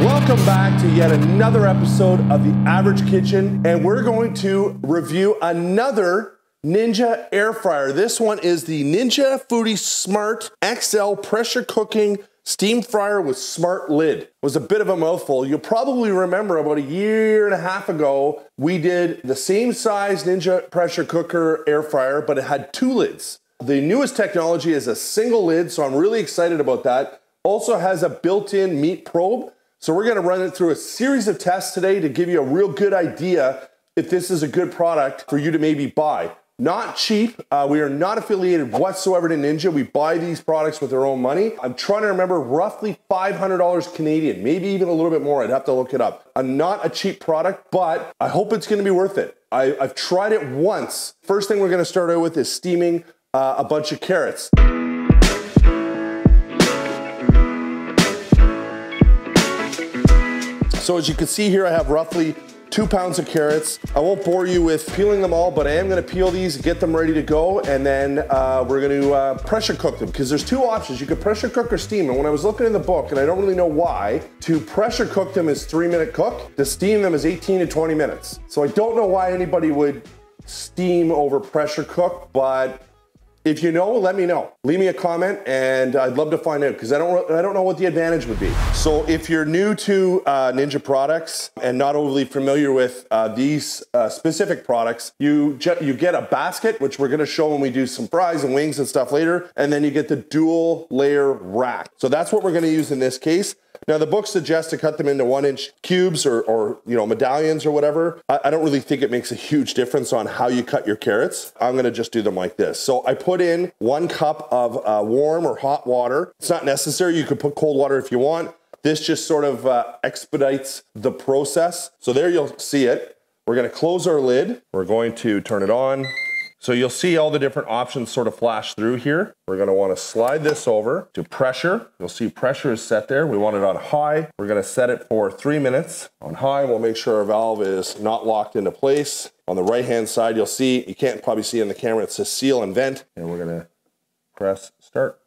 Welcome back to yet another episode of The Average Kitchen, and we're going to review another Ninja air fryer. This one is the Ninja Foodi Smart XL Pressure Cooking Steam Fryer with Smart Lid. It was a bit of a mouthful. You'll probably remember about a year and a half ago, we did the same size Ninja pressure cooker air fryer, but it had two lids. The newest technology is a single lid, so I'm really excited about that. Also has a built-in meat probe. So we're gonna run it through a series of tests today to give you a real good idea if this is a good product for you to maybe buy. Not cheap, we are not affiliated whatsoever to Ninja. We buy these products with our own money. I'm trying to remember, roughly $500 Canadian, maybe even a little bit more, I'd have to look it up. Not a cheap product, but I hope it's gonna be worth it. I've tried it once. First thing we're gonna start out with is steaming a bunch of carrots. So as you can see here, I have roughly 2 pounds of carrots. I won't bore you with peeling them all, but I am gonna peel these, get them ready to go, and then we're gonna pressure cook them, because there's two options. You can pressure cook or steam, and when I was looking in the book, and I don't really know why, to pressure cook them is 3-minute cook, to steam them is 18 to 20 minutes. So I don't know why anybody would steam over pressure cook, but if you know, let me know. Leave me a comment and I'd love to find out, because I don't know what the advantage would be. So if you're new to Ninja products and not overly familiar with these specific products, you get a basket, which we're gonna show when we do some fries and wings and stuff later, and then you get the dual layer rack. So that's what we're gonna use in this case. Now the book suggests to cut them into 1-inch cubes or you know, medallions or whatever. I don't really think it makes a huge difference on how you cut your carrots. I'm gonna just do them like this. So I put in 1 cup of warm or hot water. It's not necessary, you could put cold water if you want. This just sort of expedites the process. So there you'll see it. We're gonna close our lid. We're going to turn it on. So you'll see all the different options sort of flash through here. We're gonna wanna slide this over to pressure. You'll see pressure is set there. We want it on high. We're gonna set it for 3 minutes. On high, we'll make sure our valve is not locked into place. On the right-hand side, you'll see, you can't probably see in the camera, it says seal and vent. And we're gonna press start.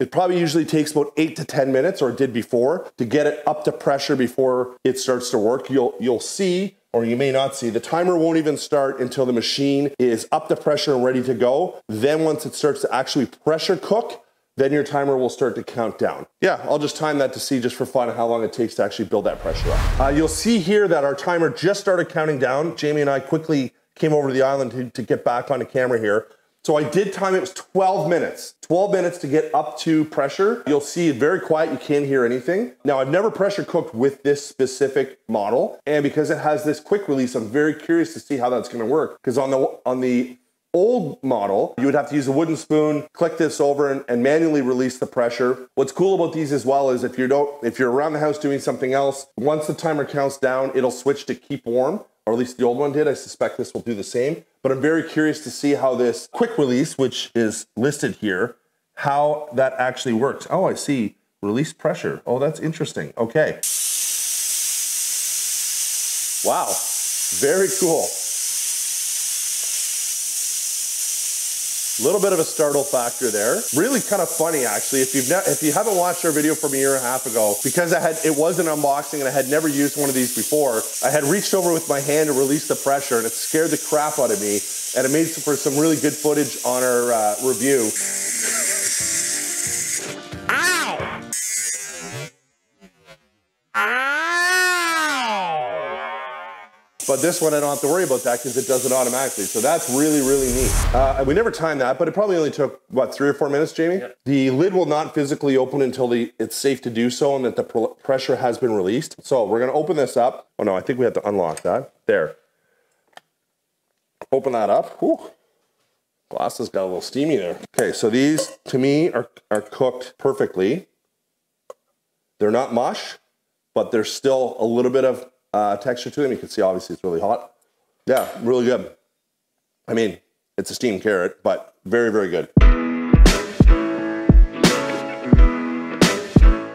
It probably usually takes about 8 to 10 minutes, or it did before, to get it up to pressure before it starts to work. You'll see, or you may not see, the timer won't even start until the machine is up to pressure and ready to go. Then once it starts to actually pressure cook, then your timer will start to count down. Yeah, I'll just time that to see, just for fun, how long it takes to actually build that pressure up. You'll see here that our timer just started counting down. Jamie and I quickly came over to the island to get back on the camera here. So I did time it, was 12 minutes. 12 minutes to get up to pressure. You'll see very quiet, you can't hear anything. Now I've never pressure cooked with this specific model, and because it has this quick release, I'm very curious to see how that's gonna work. Because on the old model, you would have to use a wooden spoon, click this over and manually release the pressure. What's cool about these as well is if you're around the house doing something else, once the timer counts down, it'll switch to keep warm. Or at least the old one did. I suspect this will do the same, but I'm very curious to see how this quick release, which is listed here, how that actually works. Oh, I see, release pressure. Oh, that's interesting, okay. Wow, very cool. Little bit of a startle factor there. Really kind of funny, actually. If you haven't watched our video from a year and a half ago, because it was an unboxing and I had never used one of these before, I had reached over with my hand to release the pressure and it scared the crap out of me, and it made for some really good footage on our review. Ow! But this one, I don't have to worry about that because it does it automatically. So that's really, really neat. We never timed that, but it probably only took, what, 3 or 4 minutes, Jamie? Yeah. The lid will not physically open until it's safe to do so and that the pressure has been released. So we're gonna open this up. Oh no, I think we have to unlock that. There. Open that up. Whew. Glass has got a little steamy there. Okay, so these, to me, are cooked perfectly. They're not mush, but there's still a little bit of texture to them. You can see obviously it's really hot. Yeah, really good. I mean, it's a steamed carrot, but very, very good.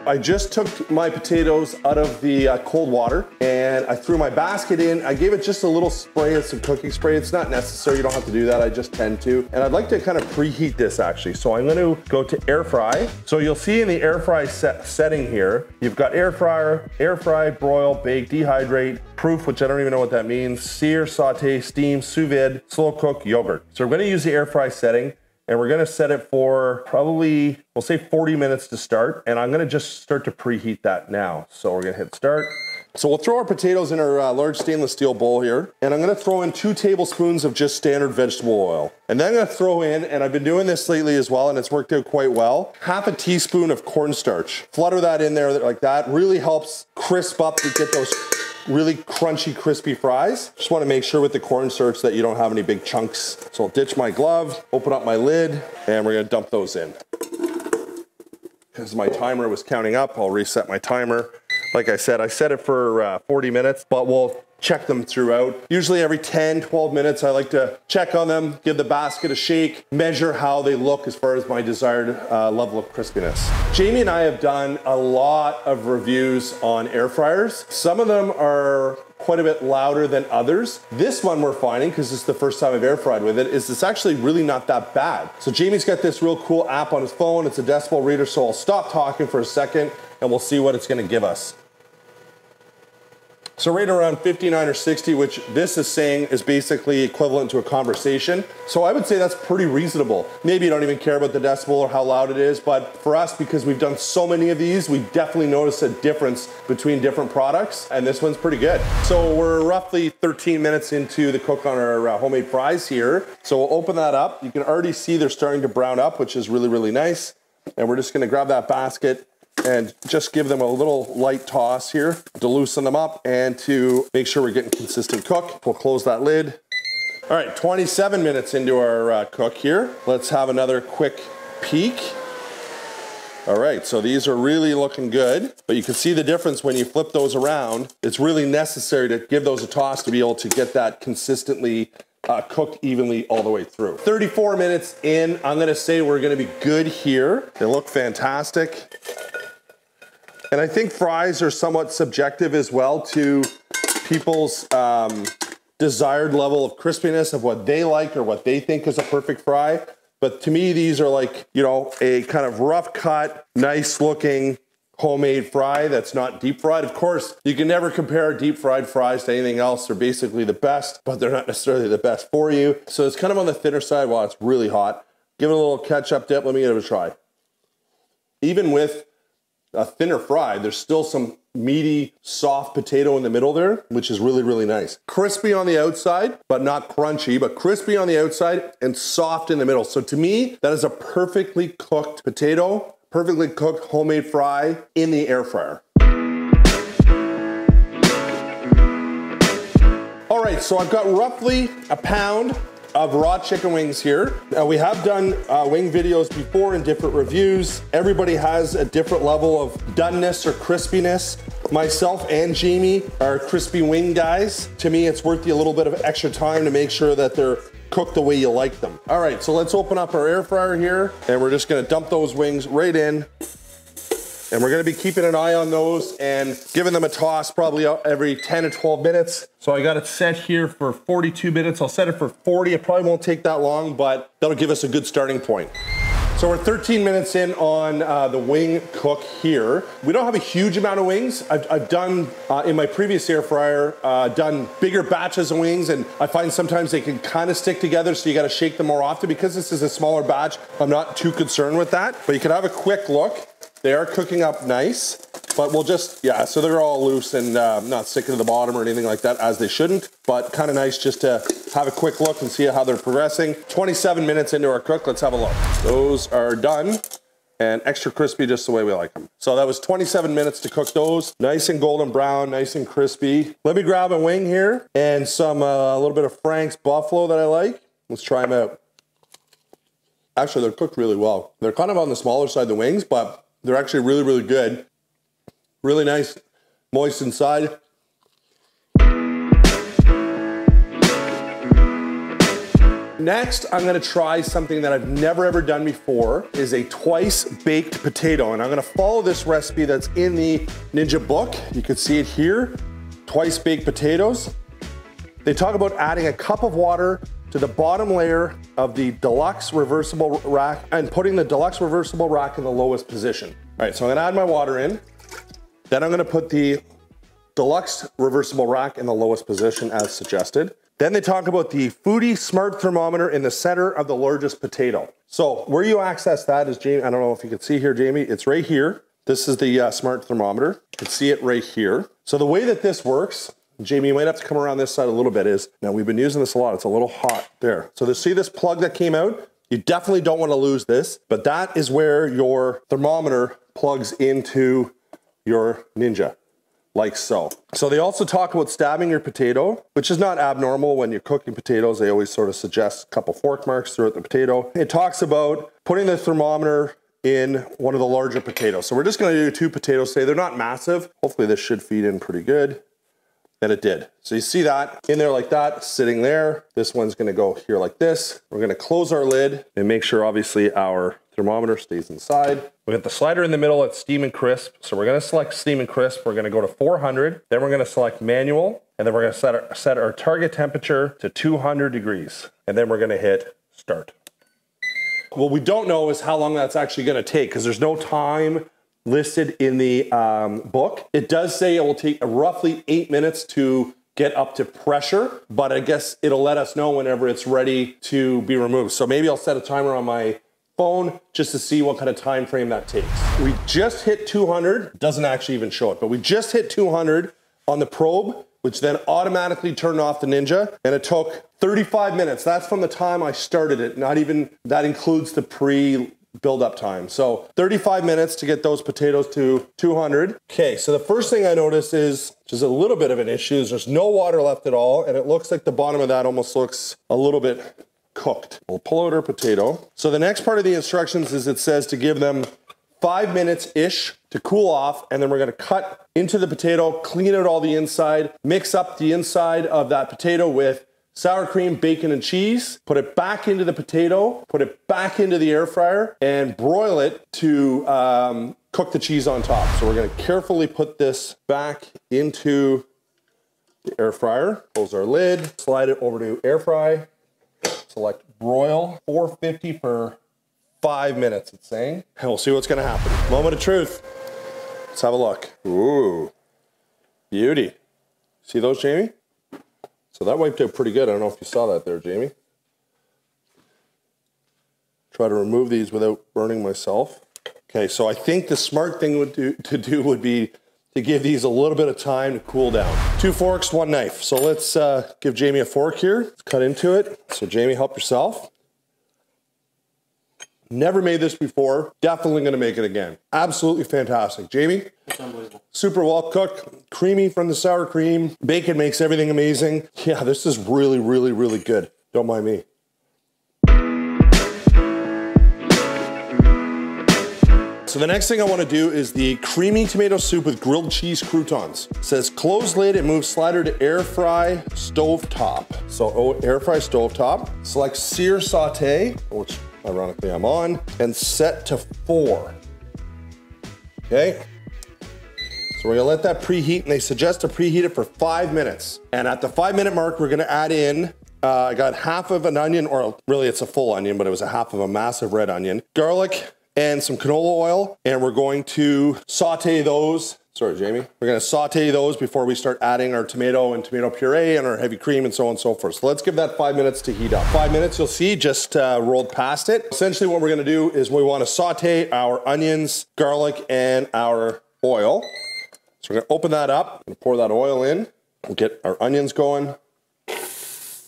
I just took my potatoes out of the cold water and I threw my basket in. I gave it just a little spray of some cooking spray. It's not necessary, you don't have to do that, I just tend to. And I'd like to kind of preheat this actually. So I'm gonna go to air fry. So you'll see in the air fry setting here, you've got air fryer, air fry, broil, bake, dehydrate, proof, which I don't even know what that means, sear, saute, steam, sous vide, slow cook, yogurt. So we're gonna use the air fry setting. And we're gonna set it for probably, we'll say 40 minutes to start. And I'm gonna just start to preheat that now. So we're gonna hit start. So we'll throw our potatoes in our large stainless steel bowl here. And I'm gonna throw in 2 tablespoons of just standard vegetable oil. And then I'm gonna throw in, and I've been doing this lately as well, and it's worked out quite well, 1/2 teaspoon of cornstarch. Flutter that in there like that. Really helps crisp up to get those really crunchy, crispy fries. Just wanna make sure with the cornstarch that you don't have any big chunks. So I'll ditch my glove, open up my lid, and we're gonna dump those in. Because my timer was counting up, I'll reset my timer. Like I set it for 40 minutes, but we'll check them throughout. Usually every 10, 12 minutes, I like to check on them, give the basket a shake, measure how they look as far as my desired level of crispiness. Jamie and I have done a lot of reviews on air fryers. Some of them are quite a bit louder than others. This one we're finding, because it's the first time I've air fried with it, is it's actually really not that bad. So Jamie's got this real cool app on his phone. It's a decibel reader, so I'll stop talking for a second and we'll see what it's gonna give us. So right around 59 or 60, which this is saying is basically equivalent to a conversation. So I would say that's pretty reasonable. Maybe you don't even care about the decibel or how loud it is, but for us, because we've done so many of these, we definitely notice a difference between different products, and this one's pretty good. So we're roughly 13 minutes into the cook on our homemade fries here. So we'll open that up. You can already see they're starting to brown up, which is really, really nice. And we're just gonna grab that basket and just give them a little light toss here to loosen them up and to make sure we're getting consistent cook. We'll close that lid. All right, 27 minutes into our cook here. Let's have another quick peek. All right, so these are really looking good, but you can see the difference when you flip those around. It's really necessary to give those a toss to be able to get that consistently cooked evenly all the way through. 34 minutes in, I'm gonna say we're gonna be good here. They look fantastic. And I think fries are somewhat subjective as well to people's desired level of crispiness of what they like or what they think is a perfect fry. But to me, these are like, you know, a kind of rough cut, nice looking homemade fry that's not deep fried. Of course, you can never compare deep fried fries to anything else. They're basically the best, but they're not necessarily the best for you. So it's kind of on the thinner side while it's really hot. Give it a little ketchup dip. Let me give it a try. Even with a thinner fry, there's still some meaty, soft potato in the middle there, which is really, really nice. Crispy on the outside, but not crunchy, but crispy on the outside and soft in the middle. So to me, that is a perfectly cooked potato, perfectly cooked homemade fry in the air fryer. All right, so I've got roughly a pound of raw chicken wings here. We have done wing videos before in different reviews. Everybody has a different level of doneness or crispiness. Myself and Jamie are crispy wing guys. To me, it's worth you a little bit of extra time to make sure that they're cooked the way you like them. All right, so let's open up our air fryer here, and we're just gonna dump those wings right in. And we're gonna be keeping an eye on those and giving them a toss probably every 10 to 12 minutes. So I got it set here for 42 minutes. I'll set it for 40. It probably won't take that long, but that'll give us a good starting point. So we're 13 minutes in on the wing cook here. We don't have a huge amount of wings. I've done, in my previous air fryer, done bigger batches of wings, and I find sometimes they can kind of stick together, so you gotta shake them more often. Because this is a smaller batch, I'm not too concerned with that, but you can have a quick look. They are cooking up nice, but we'll just, yeah, so they're all loose and not sticking to the bottom or anything like that, as they shouldn't, but kind of nice just to have a quick look and see how they're progressing. 27 minutes into our cook, let's have a look. Those are done and extra crispy just the way we like them. So that was 27 minutes to cook those. Nice and golden brown, nice and crispy. Let me grab a wing here and some, a little bit of Frank's buffalo that I like. Let's try them out. Actually, they're cooked really well. They're kind of on the smaller side, the wings, but they're actually really, really good. Really nice, moist inside. Next, I'm gonna try something that I've never ever done before, is a twice baked potato. And I'm gonna follow this recipe that's in the Ninja book. You can see it here, twice baked potatoes. They talk about adding a cup of water to the bottom layer of the deluxe reversible rack and putting the deluxe reversible rack in the lowest position. All right, so I'm gonna add my water in. Then I'm gonna put the deluxe reversible rack in the lowest position as suggested. Then they talk about the Foodi Smart Thermometer in the center of the largest potato. So where you access that is, Jamie, I don't know if you can see here, Jamie, it's right here. This is the smart thermometer. You can see it right here. So the way that this works, Jamie, you might have to come around this side a little bit, is, now we've been using this a lot, it's a little hot there. So to see this plug that came out, you definitely don't want to lose this, but that is where your thermometer plugs into your Ninja. Like so. So they also talk about stabbing your potato, which is not abnormal when you're cooking potatoes. They always sort of suggest a couple fork marks throughout the potato. It talks about putting the thermometer in one of the larger potatoes. So we're just gonna do two potatoes today. They're not massive. Hopefully this should feed in pretty good. And it did. So you see that in there like that, sitting there. This one's gonna go here like this. We're gonna close our lid and make sure obviously our thermometer stays inside. We got the slider in the middle at steam and crisp. So we're gonna select steam and crisp. We're gonna go to 400. Then we're gonna select manual. And then we're gonna set our target temperature to 200 degrees. And then we're gonna hit start. What we don't know is how long that's actually gonna take, because there's no time listed in the book. It does say it will take roughly 8 minutes to get up to pressure, but I guess it'll let us know whenever it's ready to be removed. So maybe I'll set a timer on my phone just to see what kind of time frame that takes. We just hit 200, doesn't actually even show it, but we just hit 200 on the probe, which then automatically turned off the Ninja, and it took 35 minutes. That's from the time I started it, not even, that includes the pre-build-up time. So 35 minutes to get those potatoes to 200. Okay, so the first thing I noticed is, which is a little bit of an issue, is there's no water left at all, and it looks like the bottom of that almost looks a little bit cooked. We'll pull out our potato. So the next part of the instructions is it says to give them 5 minutes-ish to cool off, and then we're gonna cut into the potato, clean out all the inside, mix up the inside of that potato with sour cream, bacon, and cheese, put it back into the potato, put it back into the air fryer, and broil it to cook the cheese on top. So we're gonna carefully put this back into the air fryer, close our lid, slide it over to air fry, select broil, 450 for 5 minutes, it's saying. And we'll see what's gonna happen. Moment of truth. Let's have a look. Ooh, beauty. See those, Jamie? So that wiped out pretty good. I don't know if you saw that there, Jamie. Try to remove these without burning myself. Okay, so I think the smart thing would be to give these a little bit of time to cool down. 2 forks, 1 knife. So let's give Jamie a fork here. Let's cut into it. So Jamie, help yourself. Never made this before. Definitely gonna make it again. Absolutely fantastic. Jamie? It's unbelievable. Super well cooked, creamy from the sour cream. Bacon makes everything amazing. Yeah, this is really, really, really good. Don't mind me. So the next thing I want to do is the creamy tomato soup with grilled cheese croutons. It says close lid and move slider to air fry stovetop. So air fry stovetop. Select sear saute, which ironically I'm on, and set to 4. Okay. So we're gonna let that preheat, and they suggest to preheat it for 5 minutes. And at the 5 minute mark, we're gonna add in I got half of an onion, or really it's a full onion, but it was a half of a massive red onion, garlic, and some canola oil, and we're going to saute those. Sorry, Jamie. We're gonna saute those before we start adding our tomato and tomato puree and our heavy cream and so on and so forth. So let's give that 5 minutes to heat up. 5 minutes, you'll see, just rolled past it. Essentially what we're gonna do is we wanna saute our onions, garlic, and our oil. So we're gonna open that up and pour that oil in. We'll get our onions going.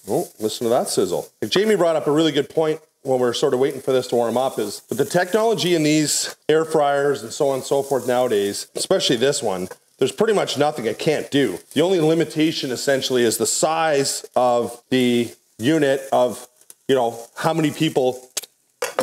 Oh, listen to that sizzle. And Jamie brought up a really good point when we're sort of waiting for this to warm up, is with the technology in these air fryers and so on and so forth nowadays, especially this one, there's pretty much nothing it can't do. The only limitation essentially is the size of the unit of, you know, how many people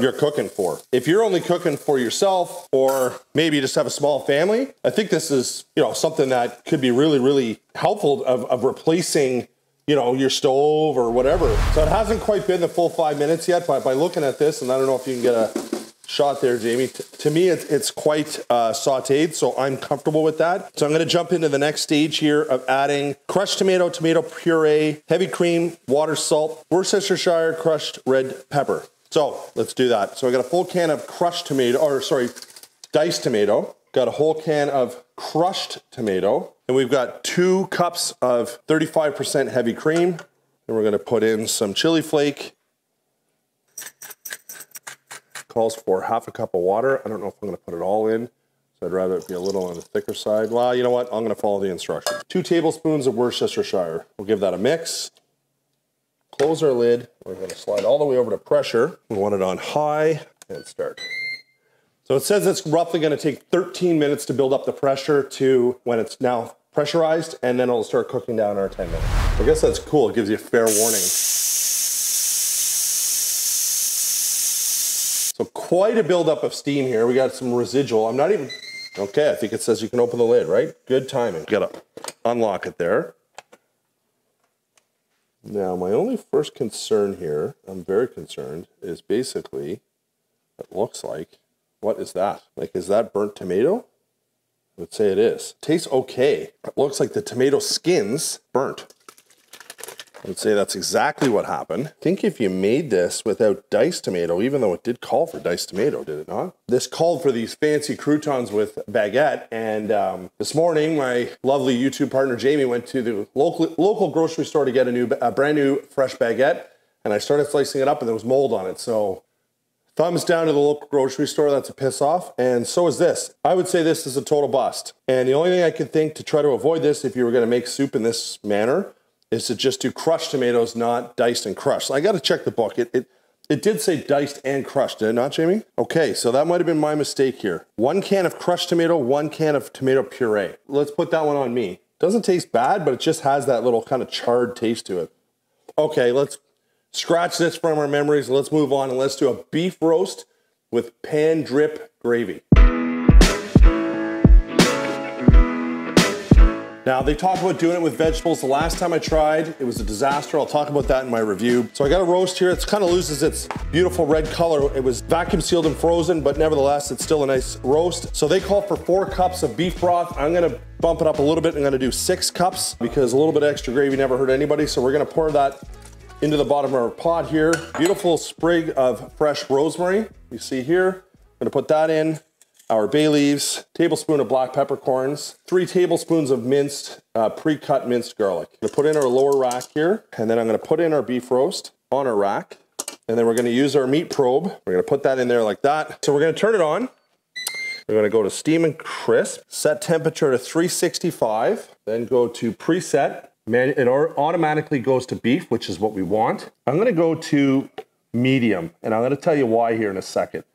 you're cooking for. If you're only cooking for yourself, or maybe you just have a small family, I think this is, you know, something that could be really, really helpful of replacing you know, your stove or whatever. So it hasn't quite been the full 5 minutes yet, but by looking at this, and I don't know if you can get a shot there, Jamie, to me it's quite sauteed, so I'm comfortable with that. So I'm gonna jump into the next stage here of adding crushed tomato, tomato puree, heavy cream, water, salt, Worcestershire crushed red pepper. So let's do that. So I got a full can of crushed tomato, or sorry, diced tomato. Got a whole can of crushed tomato, and we've got 2 cups of 35% heavy cream. And we're gonna put in some chili flake. Calls for half a cup of water. I don't know if I'm gonna put it all in, so I'd rather it be a little on the thicker side. Well, you know what? I'm gonna follow the instructions. 2 tablespoons of Worcestershire. We'll give that a mix. Close our lid. We're gonna slide all the way over to pressure. We want it on high and start. So it says it's roughly gonna take 13 minutes to build up the pressure to when it's now pressurized, and then it'll start cooking down our 10 minutes. I guess that's cool, it gives you a fair warning. So quite a buildup of steam here. We got some residual. I'm not even, okay, I think it says you can open the lid, right? Good timing. Gotta unlock it there. Now, my only first concern here, I'm very concerned, is basically, it looks like, what is that? Like, is that burnt tomato? I would say it is. Tastes okay. It looks like the tomato skin's burnt. I would say that's exactly what happened. I think if you made this without diced tomato, even though it did call for diced tomato, did it not? This called for these fancy croutons with baguette, and this morning my lovely YouTube partner Jamie went to the local grocery store to get a brand new fresh baguette, and I started slicing it up and there was mold on it, so thumbs down to the local grocery store, that's a piss off, and so is this. I would say this is a total bust. And the only thing I could think to try to avoid this if you were gonna make soup in this manner is to just do crushed tomatoes, not diced and crushed. So I gotta check the book. It did say diced and crushed, did it not, Jamie? Okay, so that might've been my mistake here. 1 can of crushed tomato, 1 can of tomato puree. Let's put that one on me. Doesn't taste bad, but it just has that little kind of charred taste to it. Okay, let's scratch this from our memories, let's move on and let's do a beef roast with pan drip gravy. Now, they talk about doing it with vegetables. The last time I tried, it was a disaster. I'll talk about that in my review. So I got a roast here. It's kind of loses its beautiful red color. It was vacuum sealed and frozen, but nevertheless, it's still a nice roast. So they call for 4 cups of beef broth. I'm gonna bump it up a little bit. I'm gonna do 6 cups because a little bit of extra gravy never hurt anybody. So we're gonna pour that into the bottom of our pot here. Beautiful sprig of fresh rosemary, you see here. I'm gonna put that in, our bay leaves, tablespoon of black peppercorns, 3 tablespoons of minced, pre-cut minced garlic. I'm gonna put in our lower rack here, and then I'm gonna put in our beef roast on our rack, and then we're gonna use our meat probe. We're gonna put that in there like that. So we're gonna turn it on. We're gonna go to steam and crisp, set temperature to 365, then go to preset. It automatically goes to beef, which is what we want. I'm gonna go to medium, and I'm gonna tell you why here in a second.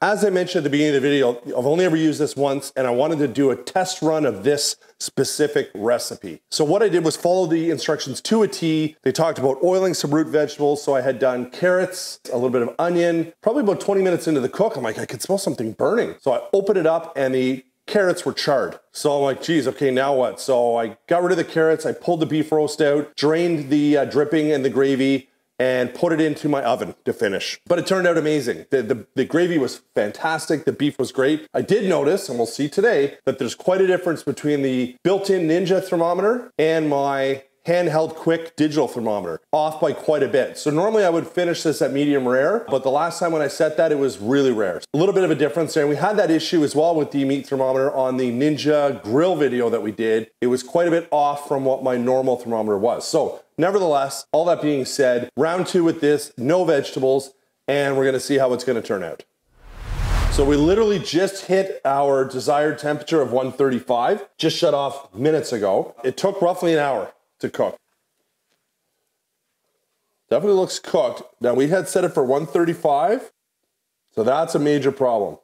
As I mentioned at the beginning of the video, I've only ever used this once, and I wanted to do a test run of this specific recipe. So what I did was follow the instructions to a T. They talked about oiling some root vegetables, so I had done carrots, a little bit of onion. Probably about 20 minutes into the cook, I'm like, I could smell something burning. So I opened it up, and the carrots were charred. So I'm like, geez, okay, now what? So I got rid of the carrots, I pulled the beef roast out, drained the dripping and the gravy, and put it into my oven to finish. But it turned out amazing. The gravy was fantastic, the beef was great. I did notice, and we'll see today, that there's quite a difference between the built-in Ninja thermometer and my handheld quick digital thermometer, off by quite a bit. So normally I would finish this at medium rare, but the last time when I set that, it was really rare. A little bit of a difference there. And we had that issue as well with the meat thermometer on the Ninja grill video that we did. It was quite a bit off from what my normal thermometer was. So nevertheless, all that being said, round 2 with this, no vegetables, and we're gonna see how it's gonna turn out. So we literally just hit our desired temperature of 135, just shut off minutes ago. It took roughly an hour to cook. Definitely looks cooked. Now we had set it for 135, so that's a major problem.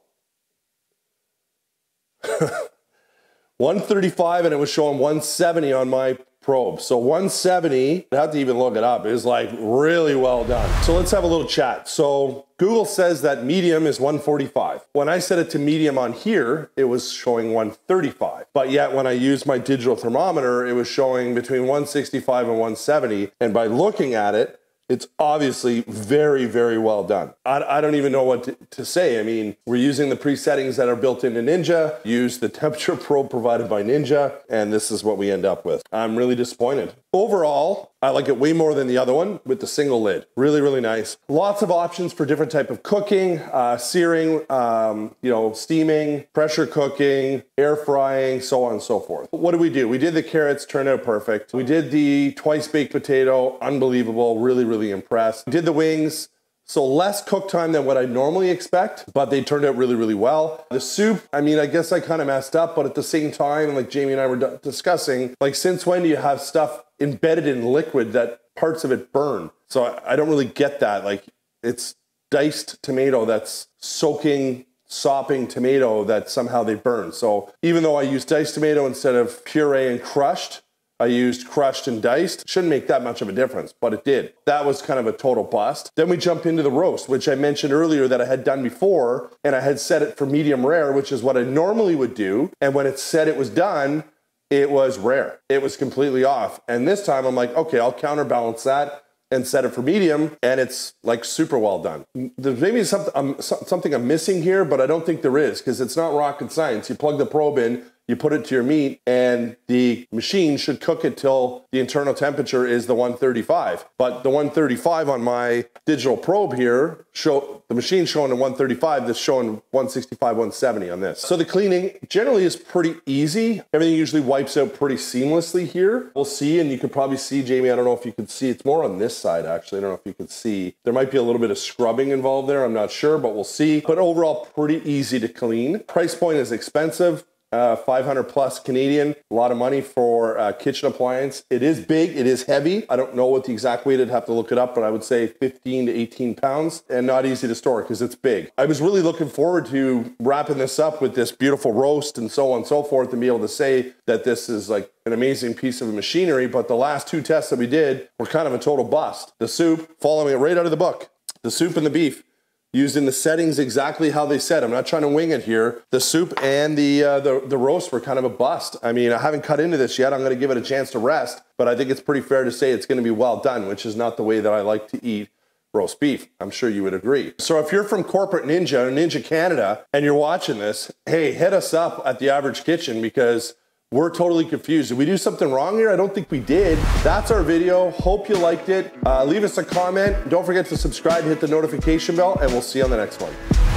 135 and it was showing 170 on my probe. So 170, I have to even look it up, is like really well done. So let's have a little chat. So Google says that medium is 145. When I set it to medium on here, it was showing 135. But yet when I used my digital thermometer, it was showing between 165 and 170. And by looking at it, it's obviously very, very well done. I don't even know what to say. I mean, we're using the pre-settings that are built into Ninja, use the temperature probe provided by Ninja, and this is what we end up with. I'm really disappointed. Overall, I like it way more than the other one with the single lid. Really, really nice. Lots of options for different type of cooking, searing, you know, steaming, pressure cooking, air frying, so on and so forth. What do? We did the carrots, turned out perfect. We did the twice baked potato, unbelievable, really, really impressed. We did the wings. So less cook time than what I normally expect, but they turned out really, really well. The soup, I mean, I guess I kind of messed up, but at the same time, like Jamie and I were discussing, like since when do you have stuff embedded in liquid that parts of it burn? So I don't really get that. Like it's diced tomato that's soaking, sopping tomato that somehow they burn. So even though I used diced tomato instead of puree and crushed, I used crushed and diced. Shouldn't make that much of a difference, but it did. That was kind of a total bust. Then we jump into the roast, which I mentioned earlier that I had done before, and I had set it for medium rare, which is what I normally would do. And when it said it was done, it was rare. It was completely off. And this time I'm like, okay, I'll counterbalance that and set it for medium, and it's like super well done. There's maybe something I'm missing here, but I don't think there is, because it's not rocket science. You plug the probe in, you put it to your meat, and the machine should cook it till the internal temperature is the 135. But the 135 on my digital probe here, the machine's showing a 135, that's showing 165, 170 on this. So the cleaning generally is pretty easy. Everything usually wipes out pretty seamlessly here. We'll see, and you can probably see, Jamie, I don't know if you could see, it's more on this side actually, I don't know if you could see. There might be a little bit of scrubbing involved there, I'm not sure, but we'll see. But overall, pretty easy to clean. Price point is expensive. 500 plus Canadian, a lot of money for a kitchen appliance. It is big, it is heavy. I don't know what the exact weight, I'd have to look it up, but I would say 15 to 18 pounds and not easy to store because it's big. I was really looking forward to wrapping this up with this beautiful roast and so on and so forth and be able to say that this is like an amazing piece of machinery, but the last two tests that we did were kind of a total bust. The soup, following it right out of the book, the soup and the beef, used in the settings exactly how they said. I'm not trying to wing it here. The soup and the roast were kind of a bust. I mean, I haven't cut into this yet. I'm gonna give it a chance to rest, but I think it's pretty fair to say it's gonna be well done, which is not the way that I like to eat roast beef. I'm sure you would agree. So if you're from corporate Ninja or Ninja Canada and you're watching this, hey, hit us up at The Average Kitchen because we're totally confused. Did we do something wrong here? I don't think we did. That's our video. Hope you liked it. Leave us a comment. Don't forget to subscribe, hit the notification bell, and we'll see you on the next one.